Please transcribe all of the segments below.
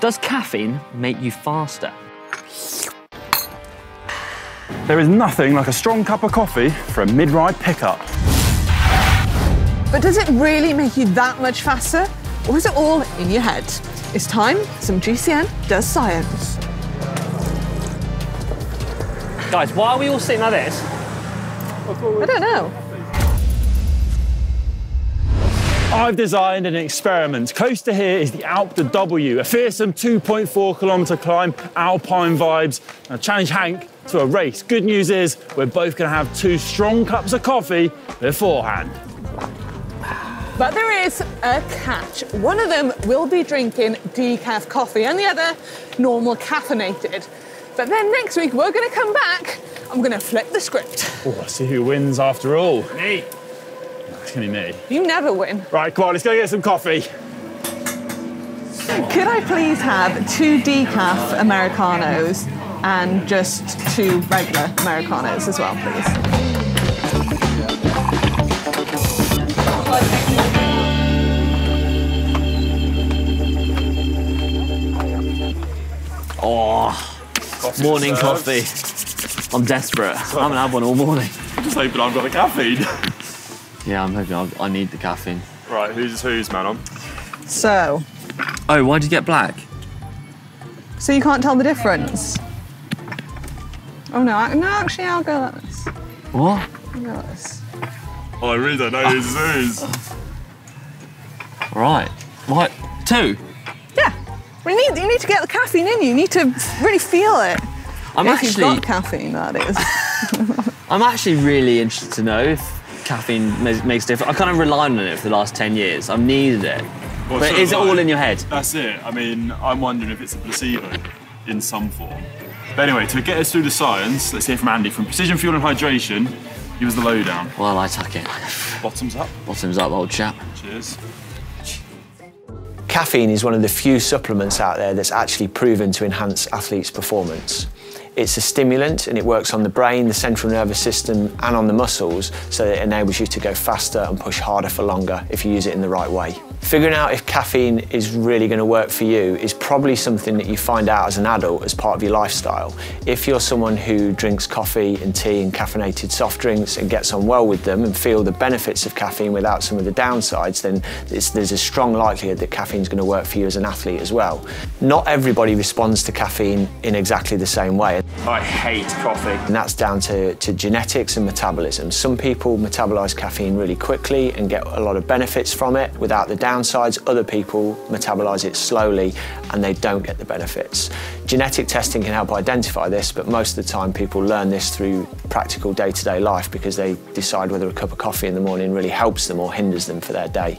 Does caffeine make you faster? There is nothing like a strong cup of coffee for a mid-ride pickup. But does it really make you that much faster? Or is it all in your head? It's time some GCN does science. Guys, why are we all sitting like this? I don't know. I've designed an experiment. Close to here is the Alpe de W, a fearsome 2.4-kilometre climb, alpine vibes. I challenge Hank to a race. Good news is we're both going to have two strong cups of coffee beforehand. But there is a catch. One of them will be drinking decaf coffee and the other normal caffeinated. But then next week we're going to come back. I'm going to flip the script. Oh, I see who wins after all. Me. It's going to be me. You never win. Right, come on, let's go get some coffee. Could I please have two decaf Americanos and just two regular Americanos as well, please? Oh. Coffee morning serves. Coffee. I'm desperate. I haven't had one all morning. I'm just hoping I've got the caffeine. Yeah, I'm hoping I need the caffeine. Right, who's man on? So. Oh, why'd you get black? So you can't tell the difference. Oh no, actually I'll go like this. What? I'll go like this. Oh, I really don't know who's. Right. What? Two? Yeah. You need to get the caffeine in you. You need to really feel it. If you've got caffeine, that is. I'm actually really interested to know if caffeine makes a difference. I kind of relied on it for the last 10 years. I've needed it. Well, but is it all in your head? That's it. I mean, I'm wondering if it's a placebo in some form. But anyway, to get us through the science, let's hear from Andy from Precision Fuel and Hydration. Give us the lowdown. Well, I tuck it. Bottoms up. Bottoms up, old chap. Cheers. Caffeine is one of the few supplements out there that's actually proven to enhance athletes' performance. It's a stimulant and it works on the brain, the central nervous system and on the muscles, so that it enables you to go faster and push harder for longer if you use it in the right way. Figuring out if caffeine is really going to work for you is probably something that you find out as an adult as part of your lifestyle. If you're someone who drinks coffee and tea and caffeinated soft drinks and gets on well with them and feel the benefits of caffeine without some of the downsides, then there's a strong likelihood that caffeine's going to work for you as an athlete as well. Not everybody responds to caffeine in exactly the same way. I hate coffee. And that's down to genetics and metabolism. Some people metabolize caffeine really quickly and get a lot of benefits from it without the downsides. Other people metabolize it slowly and they don't get the benefits. Genetic testing can help identify this, but most of the time people learn this through practical day-to-day life because they decide whether a cup of coffee in the morning really helps them or hinders them for their day.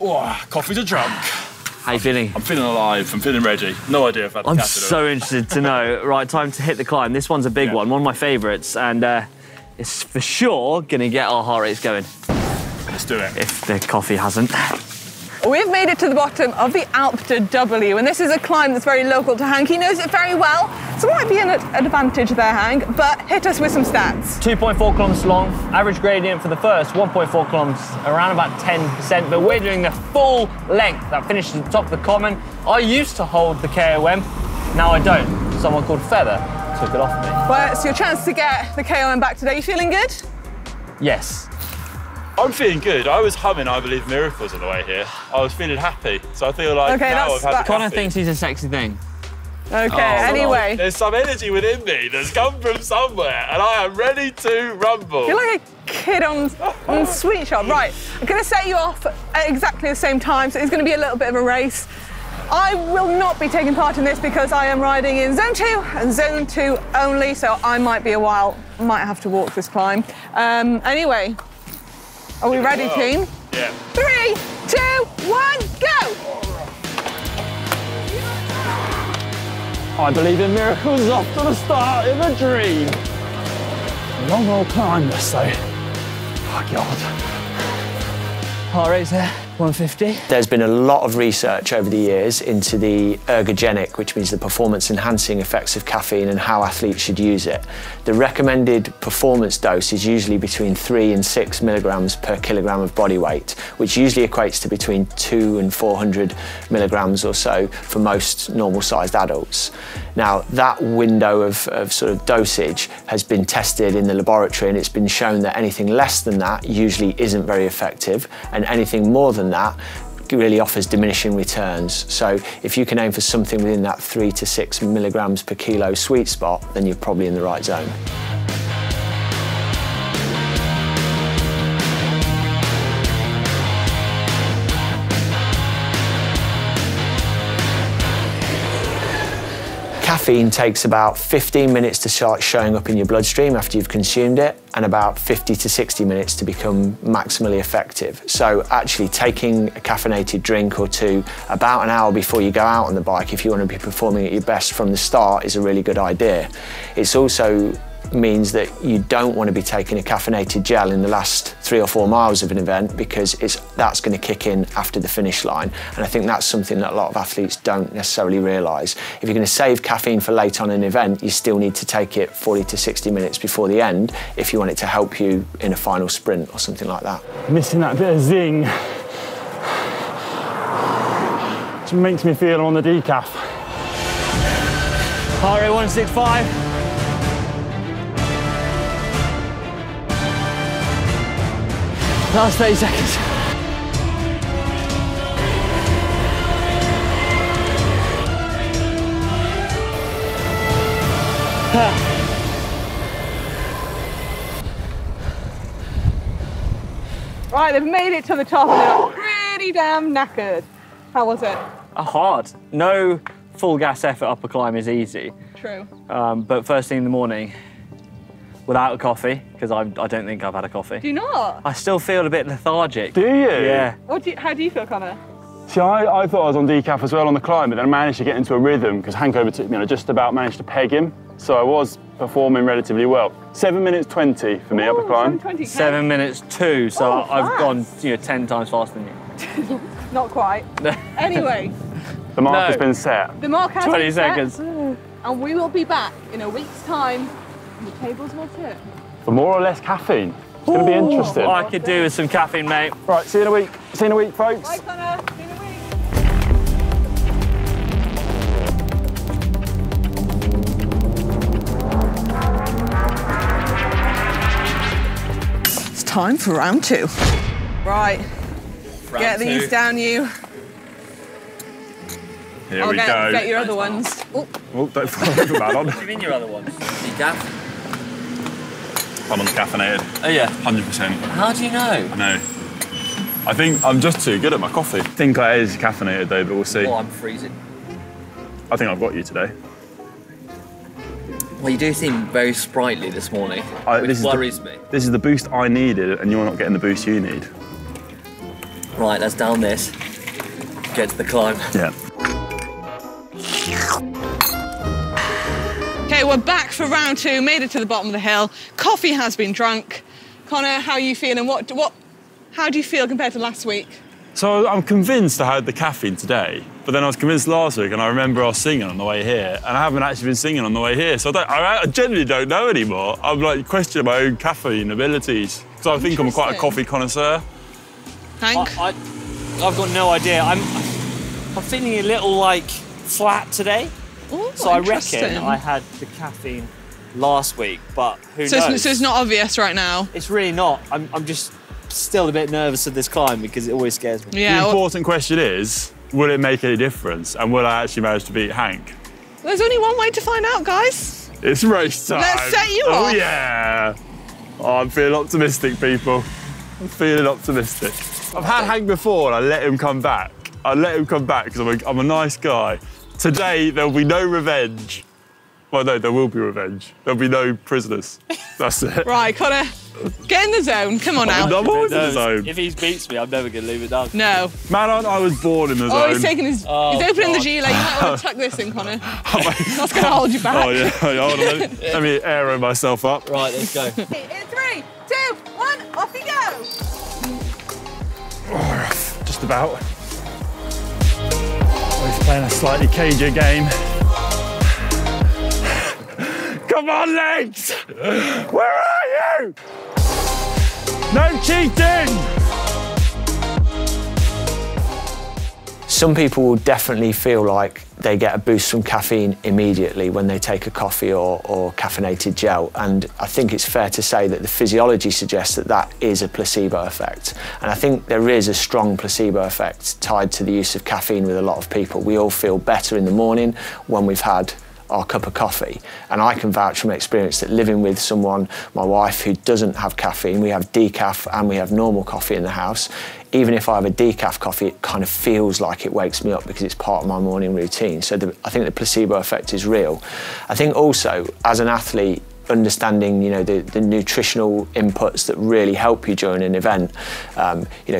Oh, coffee's a drunk. How are you feeling? I'm feeling alive, I'm feeling ready. No idea if I've had the caffeine. I'm so interested to know. Right, time to hit the climb. This one's a big one of my favourites, and it's for sure going to get our heart rates going. Let's do it. If the coffee hasn't. We've made it to the bottom of the Alpe de W, and this is a climb that's very local to Hank. He knows it very well, so it might be an advantage there, Hank, but hit us with some stats. 2.4 kilometres long, average gradient for the first 1.4 kilometres, around about 10%, but we're doing the full length. That finishes at the top of the common. I used to hold the KOM, now I don't. Someone called Feather took it off me. Well, it's your chance to get the KOM back today. You feeling good? Yes. I'm feeling good. I was humming I Believe Miracles on the way here. I was feeling happy, so I feel like now I've had coffee. Connor thinks he's a sexy thing. Okay, anyway. There's some energy within me that's come from somewhere, and I am ready to rumble. You're like a kid on Sweet Shop. Right, I'm going to set you off at exactly the same time, so it's going to be a little bit of a race. I will not be taking part in this because I am riding in Zone 2 and Zone 2 only, so I might be a while, might have to walk this climb. Anyway. Are we ready, team? Yeah. 3, 2, 1, go! I believe in miracles off to the start of a dream. Long old climb this though. Oh God. Heart rate's there. 150. There's been a lot of research over the years into the ergogenic, which means the performance enhancing effects of caffeine and how athletes should use it. The recommended performance dose is usually between 3 and 6 milligrams per kilogram of body weight, which usually equates to between 200 and 400 milligrams or so for most normal-sized adults. Now, that window of sort of dosage has been tested in the laboratory, and it's been shown that anything less than that usually isn't very effective, and anything more than that really offers diminishing returns. So if you can aim for something within that 3 to 6 milligrams per kilo sweet spot, then you're probably in the right zone. Caffeine takes about 15 minutes to start showing up in your bloodstream after you've consumed it, and about 50 to 60 minutes to become maximally effective. So actually taking a caffeinated drink or two about an hour before you go out on the bike, if you want to be performing at your best from the start, is a really good idea. It's also means that you don't want to be taking a caffeinated gel in the last 3 or 4 miles of an event, because that's going to kick in after the finish line. And I think that's something that a lot of athletes don't necessarily realise. If you're going to save caffeine for late on an event, you still need to take it 40 to 60 minutes before the end if you want it to help you in a final sprint or something like that. Missing that bit of zing. It makes me feel on the decaf. RA 165. Last 30 seconds. Right, they've made it to the top and they're pretty damn knackered. How was it? Hard. No full gas effort up a climb is easy. True. But first thing in the morning, without a coffee, because I don't think I've had a coffee. Do you not? I still feel a bit lethargic. Do you? Yeah. How do you feel, Connor? See, I thought I was on decaf as well on the climb, but then I managed to get into a rhythm because Hank overtook me and I just about managed to peg him. So I was performing relatively well. 7:20 for me up the climb. 7:20. 7:02, so I've gone 10 times faster than you. Not quite. Anyway. The mark has been set. The mark has 20 been seconds. Set. And we will be back in a week's time. The tables will tip. For more or less caffeine. It's going to be interesting. What I could do is some caffeine, mate. Right, see you in a week. See you in a week, folks. Bye, Connor. See you in a week. It's time for round two. Right. Get these down, you. Here we go. Get your other ones. Oh, don't fall over that on. What do you mean your other ones? Decaf. I'm uncaffeinated. Oh, yeah? 100%. How do you know? I know. I think I'm just too good at my coffee. I think I is caffeinated, though, but we'll see. Oh, I'm freezing. I think I've got you today. Well, you do seem very sprightly this morning, which worries me. This is the boost I needed, and you're not getting the boost you need. Right, let's down this. Get to the climb. Yeah. Okay, we're back for round two, made it to the bottom of the hill. Coffee has been drunk. Connor, how are you feeling? How do you feel compared to last week? So I'm convinced I had the caffeine today, but then I was convinced last week, and I remember I was singing on the way here, and I haven't actually been singing on the way here, so I generally don't know anymore. I'm like questioning my own caffeine abilities, because I think I'm quite a coffee connoisseur. Hank? I've got no idea. I'm feeling a little, like, flat today. Ooh, so I reckon I had the caffeine last week, but who knows? So it's not obvious right now? It's really not. I'm just still a bit nervous of this climb because it always scares me. Yeah, the important question is, will it make any difference? And will I actually manage to beat Hank? There's only one way to find out, guys. It's race time. Let's set you off. Oh, yeah. Oh, I'm feeling optimistic, people. I'm feeling optimistic. I've had Hank before and I let him come back. I let him come back because I'm a nice guy. Today, there'll be no revenge. Well, no, there will be revenge. There'll be no prisoners. That's it. Right, Connor, get in the zone. Come on now. I'm always in the zone. If he beats me, I'm never going to leave it down. No. Man, I was born in the zone. Oh, he's taking his... Oh, he's opening the gilet. You might want to tuck this in, Connor. That's going to hold you back. Oh, yeah. Hold on. Let me aero myself up. Right, let's go. In 3, 2, 1, off you go. Oh, just just about. Always playing a slightly cagier game. Come on, legs! Where are you? No cheating! Some people will definitely feel like they get a boost from caffeine immediately when they take a coffee or caffeinated gel, and I think it's fair to say that the physiology suggests that that is a placebo effect, and I think there is a strong placebo effect tied to the use of caffeine with a lot of people. We all feel better in the morning when we've had our cup of coffee, and I can vouch from experience that living with someone, my wife, who doesn't have caffeine, we have decaf and we have normal coffee in the house. Even if I have a decaf coffee, it kind of feels like it wakes me up because it's part of my morning routine. So I think the placebo effect is real. I think also, as an athlete, understanding the nutritional inputs that really help you during an event,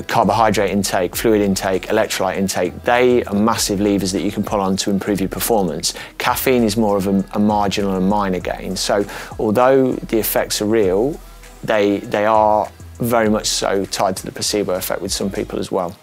carbohydrate intake, fluid intake, electrolyte intake, they are massive levers that you can pull on to improve your performance. Caffeine is more of a marginal and minor gain. So although the effects are real, they are very much so tied to the placebo effect with some people as well.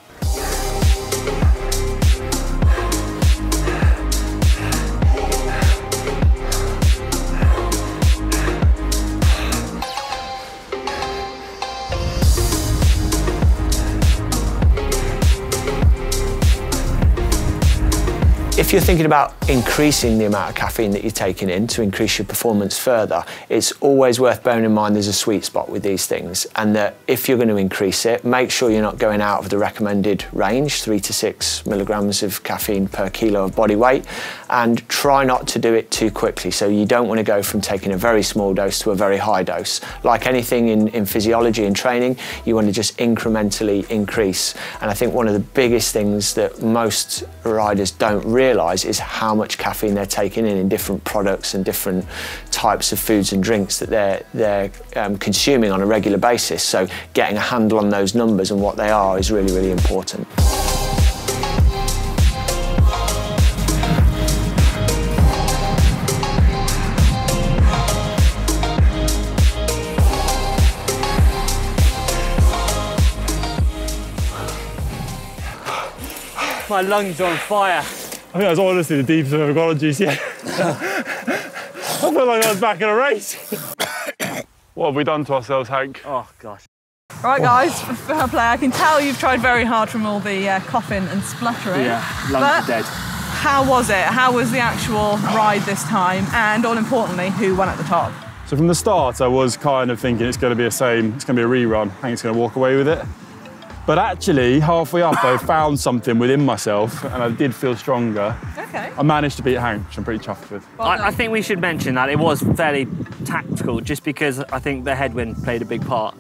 If you're thinking about increasing the amount of caffeine that you're taking in to increase your performance further, it's always worth bearing in mind there's a sweet spot with these things, and that if you're going to increase it, make sure you're not going out of the recommended range, 3 to 6 milligrams of caffeine per kilo of body weight, and try not to do it too quickly. So you don't want to go from taking a very small dose to a very high dose. Like anything in physiology and training, you want to just incrementally increase. And I think one of the biggest things that most riders don't realize is how much caffeine they're taking in different products and different types of foods and drinks that they're consuming on a regular basis. So getting a handle on those numbers and what they are is really, really important. My lungs are on fire. I think that's honestly the deepest I've ever got on GC. I feel like I was back in a race. What have we done to ourselves, Hank? Oh, gosh. Right, guys, fair play. I can tell you've tried very hard from all the coughing and spluttering. Yeah, lungs are dead. How was it? How was the actual ride this time? And all importantly, who won at the top? So from the start, I was kind of thinking it's going to be the same. It's going to be a rerun. Hank's going to walk away with it. But actually, halfway up, I found something within myself, and I did feel stronger. Okay. I managed to beat Hank, which I'm pretty chuffed with. Well, I think we should mention that it was fairly tactical, just because I think the headwind played a big part.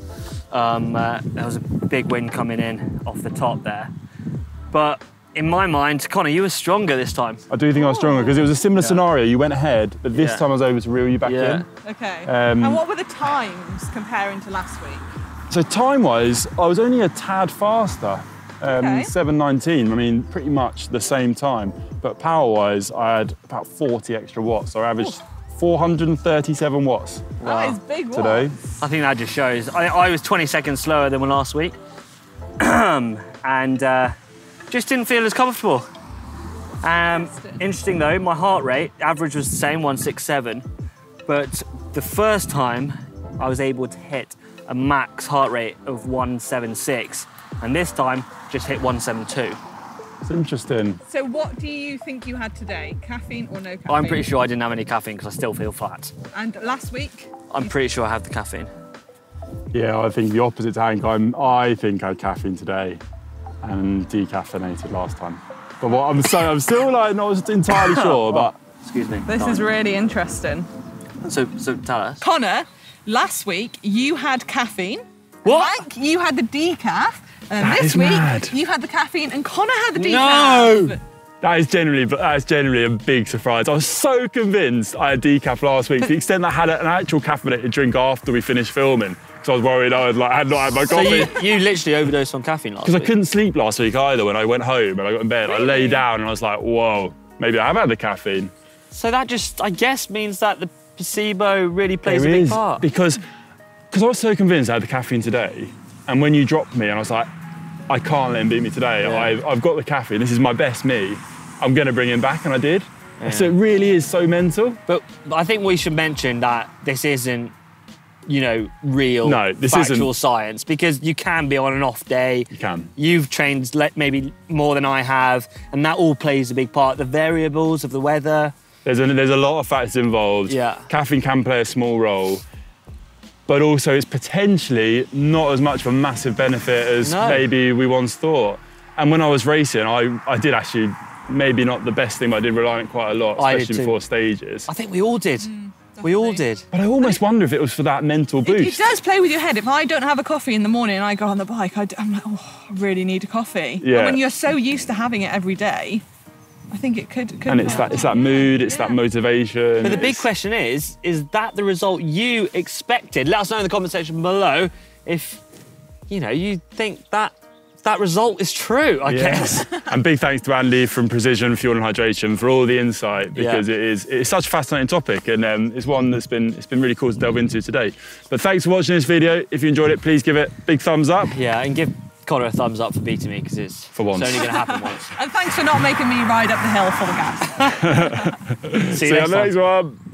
There was a big wind coming in off the top there. But in my mind, Connor, you were stronger this time. I do think I was stronger, because it was a similar scenario. You went ahead, but this time I was able to reel you back in. Okay. And what were the times comparing to last week? So time-wise, I was only a tad faster, 7:19. I mean, pretty much the same time. But power-wise, I had about 40 extra watts. So I averaged 437 watts. Wow. That is big today. Watts. I think that just shows. I was 20 seconds slower than last week, and just didn't feel as comfortable. Interesting though, my heart rate average was the same, 167, but the first time I was able to hit a max heart rate of 176, and this time just hit 172. It's interesting. So what do you think you had today? Caffeine or no caffeine? I'm pretty sure I didn't have any caffeine because I still feel flat. And last week? I'm pretty sure I had the caffeine. Yeah, I think the opposite to Hank. I think I had caffeine today and decaffeinated last time. But what I'm saying, I'm still like not entirely sure, but... Excuse me. This is really interesting. So tell us. Connor, last week, you had caffeine. What? Hank, you had the decaf. And this week, you had the caffeine and Connor had the decaf. No! That is generally a big surprise. I was so convinced I had decaf last week, to the extent that I had an actual caffeinated drink after we finished filming. Because I was worried I had not had my coffee. So you literally overdosed on caffeine last week? Because I couldn't sleep last week either when I went home and I got in bed. Really? I lay down and I was like, whoa, maybe I have had the caffeine. So that just, I guess, means that the placebo really plays a big part. Because I was so convinced I had the caffeine today, and when you dropped me, and I was like, I can't let him beat me today. Yeah. I've got the caffeine. This is my best me. I'm going to bring him back, and I did. Yeah. So it really is so mental. But I think we should mention that this isn't, you know, real factual science, because you can be on an off day. You can. You've trained maybe more than I have, and that all plays a big part. The variables of the weather. There's a lot of factors involved. Yeah. Caffeine can play a small role, but also it's potentially not as much of a massive benefit as maybe we once thought. And when I was racing, I did actually, maybe not the best thing, but I did rely on it quite a lot, especially before stages. I think we all did. We all did. But I almost wonder if it was for that mental boost. It does play with your head. If I don't have a coffee in the morning and I go on the bike, I'm like, oh, I really need a coffee. Yeah. But when you're so used to having it every day, I think it could and it's that mood, it's that motivation. But the big question is that the result you expected? Let us know in the comment section below if, you know, you think that result is true, I guess. And big thanks to Andy from Precision Fuel and Hydration for all the insight, because it's such a fascinating topic, and it's one that's been really cool to delve into today. But thanks for watching this video. If you enjoyed it, please give it a big thumbs up. Yeah, and give Connor a thumbs up for beating me, because it's only going to happen once. And thanks for not making me ride up the hill full of gas. See you next time.